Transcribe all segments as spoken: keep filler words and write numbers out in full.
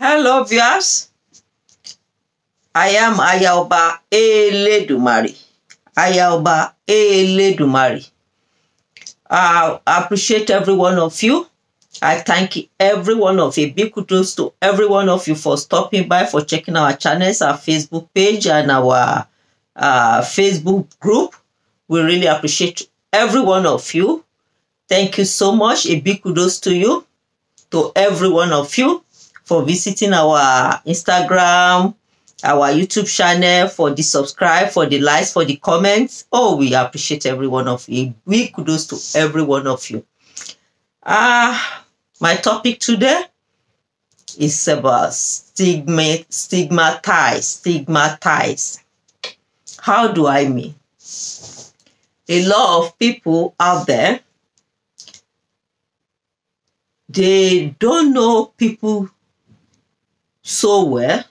Hello viewers, I am Ayaoba Eledumare. Ayaoba Eledumare. I appreciate every one of you. I thank every one of you. Big kudos to every one of you for stopping by, for checking our channels, our Facebook page, and our uh, Facebook group. We really appreciate every one of you. Thank you so much. A big kudos to you, to every one of you, for visiting our Instagram, our YouTube channel, for the subscribe, for the likes, for the comments. Oh, we appreciate every one of you. Big kudos to every one of you. Ah, uh, my topic today is about stigma, stigmatize, stigmatize. How do I mean? A lot of people out there, they don't know people so well,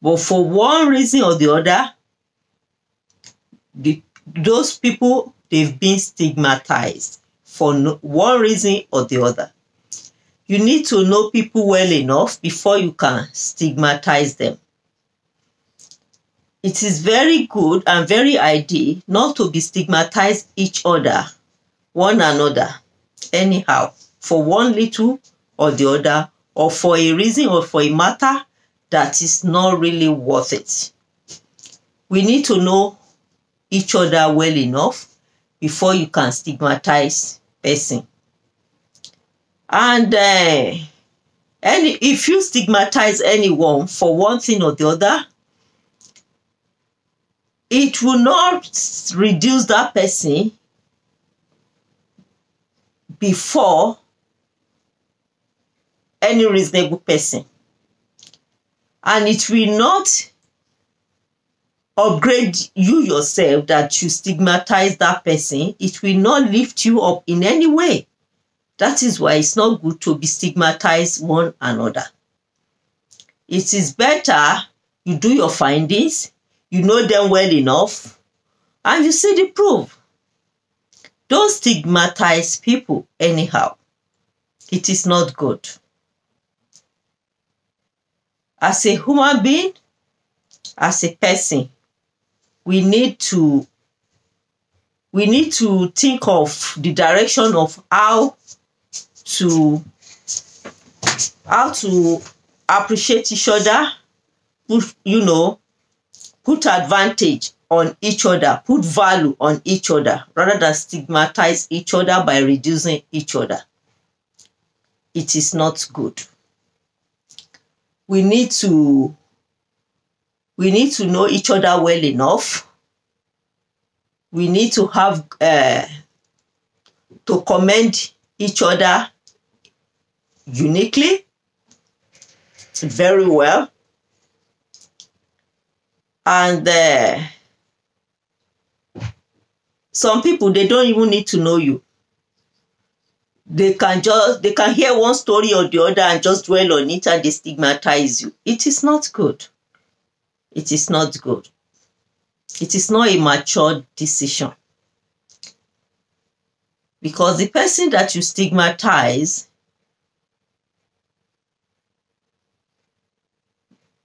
but for one reason or the other, the, those people, they've been stigmatized for no, one reason or the other. You need to know people well enough before you can stigmatize them. It is very good and very ideal not to be stigmatized each other, one another, anyhow, for one little or the other, or for a reason or for a matter that is not really worth it. We need to know each other well enough before you can stigmatize person. And uh, any, if you stigmatize anyone for one thing or the other, it will not reduce that person before any reasonable person, and it will not upgrade you yourself that you stigmatize that person. It will not lift you up in any way. That is why it's not good to be stigmatized one another. It is better you do your findings, you know them well enough, and you see the proof. Don't stigmatize people anyhow. It is not good. As a human being, as a person, we need to we need to think of the direction of how to how to appreciate each other, put, you know, put advantage on each other, put value on each other, rather than stigmatize each other by reducing each other. It is not good. We need to, we need to know each other well enough. We need to have, uh, to commend each other uniquely, very well. And uh, some people, they don't even need to know you. They can just, they can hear one story or the other and just dwell on it, and they stigmatize you. It is not good. It is not good. It is not a mature decision. Because the person that you stigmatize,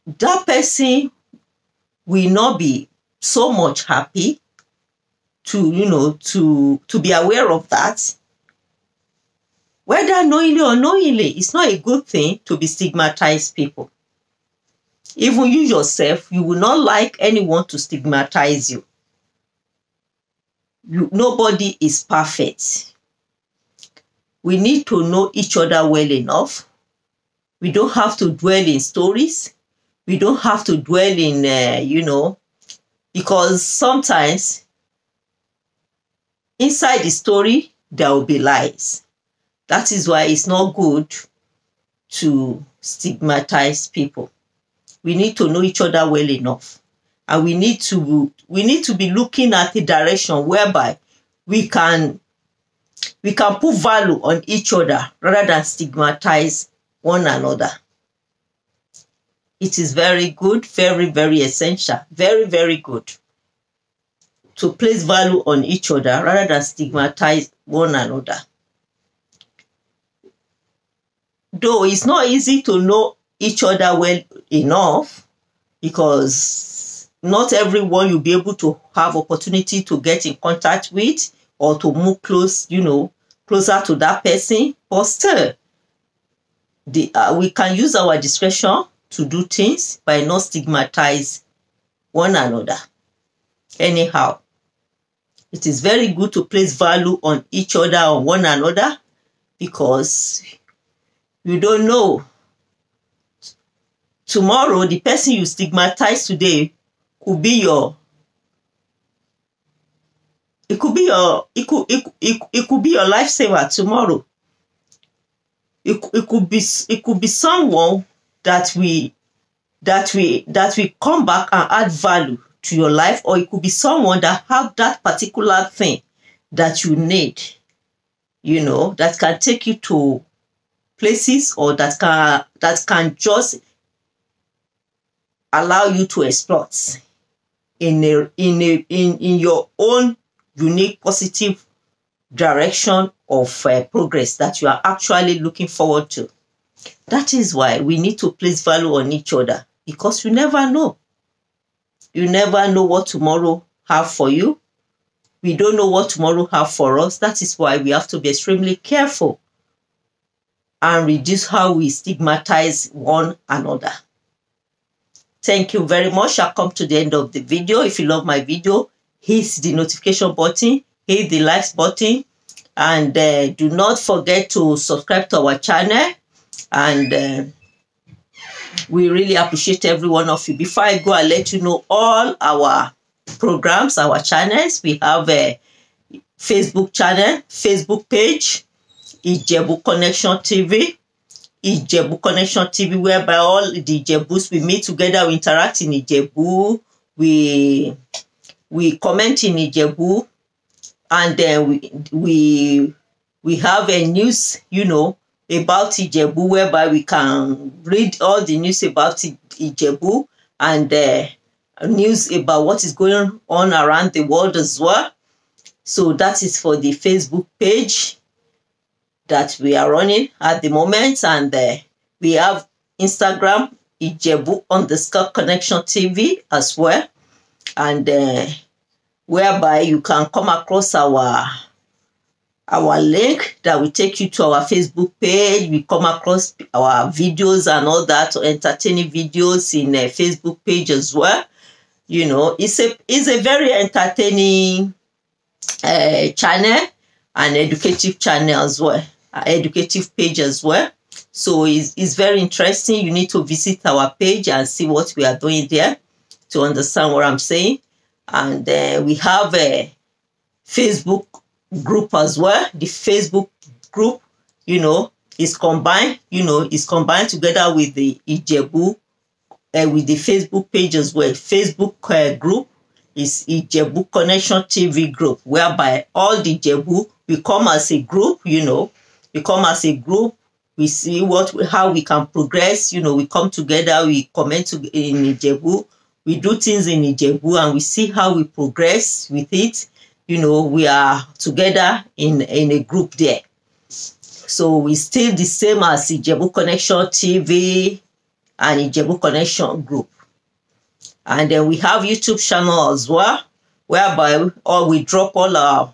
that person will not be so much happy to, you know, to, to be aware of that. Whether knowingly or unknowingly, it's not a good thing to be stigmatized people. Even you yourself, you will not like anyone to stigmatize you. you. Nobody is perfect. We need to know each other well enough. We don't have to dwell in stories. We don't have to dwell in, uh, you know, because sometimes inside the story, there will be lies. That is why it's not good to stigmatize people. We need to know each other well enough. And we need to, we need to be looking at the direction whereby we can, we can put value on each other rather than stigmatize one another. It is very good, very, very essential, very, very good to place value on each other rather than stigmatize one another. Though it's not easy to know each other well enough, because not everyone you'll be able to have opportunity to get in contact with or to move close, you know, closer to that person. But still, the, uh, we can use our discretion to do things by not stigmatize one another. Anyhow, it is very good to place value on each other, on one another, because you don't know. Tomorrow, the person you stigmatize today could be your, it could be your, it could, it, it, it could be your lifesaver tomorrow. It, it could be, it could be someone that we, that we, that we come back and add value to your life, or it could be someone that have that particular thing that you need, you know, that can take you to places, or that can, that can just allow you to exploit in a, in a, in in your own unique positive direction of uh, progress that you are actually looking forward to. That is why we need to place value on each other, because you never know. You never know what tomorrow have for you. We don't know what tomorrow have for us. That is why we have to be extremely careful and reduce how we stigmatize one another. Thank you very much. I've come to the end of the video. If you love my video, hit the notification button, hit the likes button, and uh, do not forget to subscribe to our channel. And uh, we really appreciate every one of you. Before I go, I'll let you know all our programs, our channels. We have a Facebook channel, Facebook page, Ijebu Connection T V. Ijebu Connection T V, whereby all the Ijebus we meet together, we interact in Ijebu, we we comment in Ijebu, and then we we we have a news, you know, about Ijebu, whereby we can read all the news about Ijebu and uh, news about what is going on around the world as well. So that is for the Facebook page that we are running at the moment. And uh, we have Instagram, Ijebu underscore Connection T V as well. And uh, whereby you can come across our, our link that will take you to our Facebook page. We come across our videos and all that, or entertaining videos in a Facebook page as well. You know, it's a, it's a very entertaining uh, channel and educative channel as well. Our educative page as well. So it's, it's very interesting. You need to visit our page and see what we are doing there to understand what I'm saying. And uh, we have a Facebook group as well. The Facebook group, you know, is combined, you know, is combined together with the Ijebu, uh, with the Facebook page as well. Facebook uh, group is Ijebu Connection T V group, whereby all the Ijebu, we come as a group, you know, we come as a group, we see what, how we can progress, you know, we come together, we comment to, in Ijebu, we do things in Ijebu, and we see how we progress with it. You know, we are together in, in a group there. So we still the same as Ijebu Connection T V and Ijebu Connection group. And then we have YouTube channel as well, whereby all we drop all our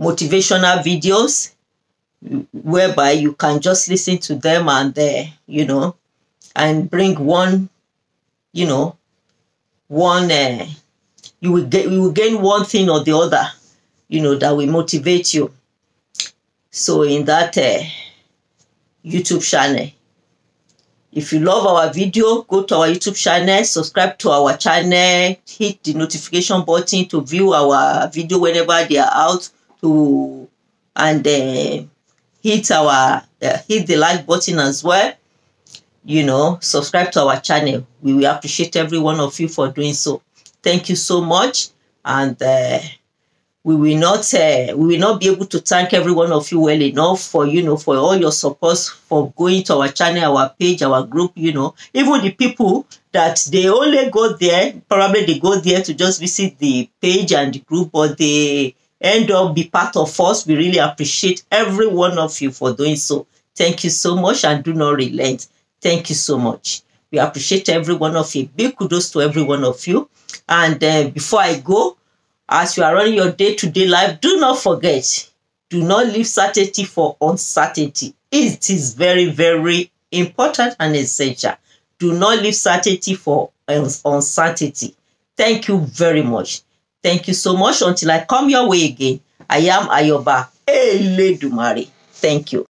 motivational videos, whereby you can just listen to them and there, uh, you know, and bring one, you know, one, uh, you will get, you will gain one thing or the other, you know, that will motivate you. So in that uh, YouTube channel, if you love our video, go to our YouTube channel, subscribe to our channel, hit the notification button to view our video whenever they are out, to and uh, hit our uh, hit the like button as well. You know, subscribe to our channel. We will appreciate every one of you for doing so. Thank you so much, and uh, we will not uh, we will not be able to thank every one of you well enough for, you know, for all your support, for going to our channel, our page, our group, you know. Even the people that they only go there, probably they go there to just visit the page and the group, but they end up be part of us. We really appreciate every one of you for doing so. Thank you so much, and do not relent. Thank you so much. We appreciate every one of you. Big kudos to every one of you. And uh, before I go, as you are running your day-to-day life, do not forget, do not leave certainty for uncertainty. It is very, very important and essential. Do not leave certainty for uncertainty. Thank you very much. Thank you so much. Until I come your way again, I am Ayoba Eledumare. Thank you.